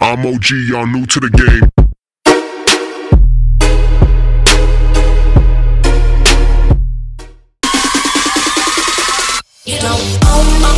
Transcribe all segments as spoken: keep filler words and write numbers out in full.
I'm O G, y'all new to the game. You don't own my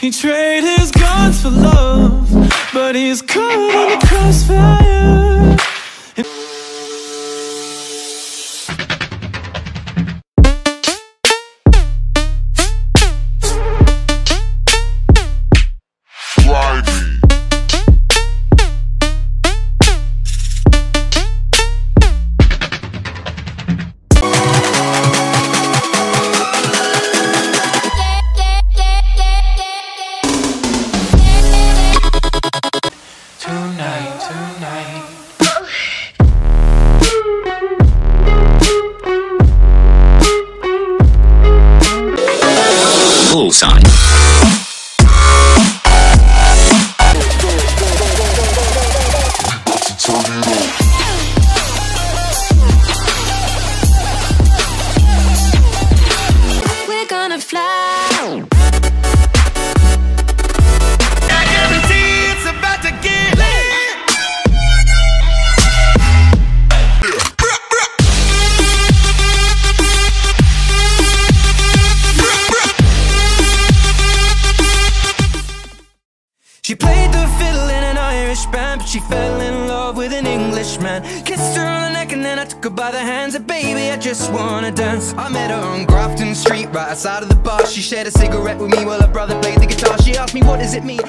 He traded his guns for love, but he's caught in the crossfire. She played the fiddle in an Irish band, but she fell in love with an Englishman. Kissed her on the neck and then I took her by the hands. And baby, I just wanna dance. I met her on Grafton Street, right outside of the bar. She shared a cigarette with me while her brother played the guitar. She asked me, what does it mean?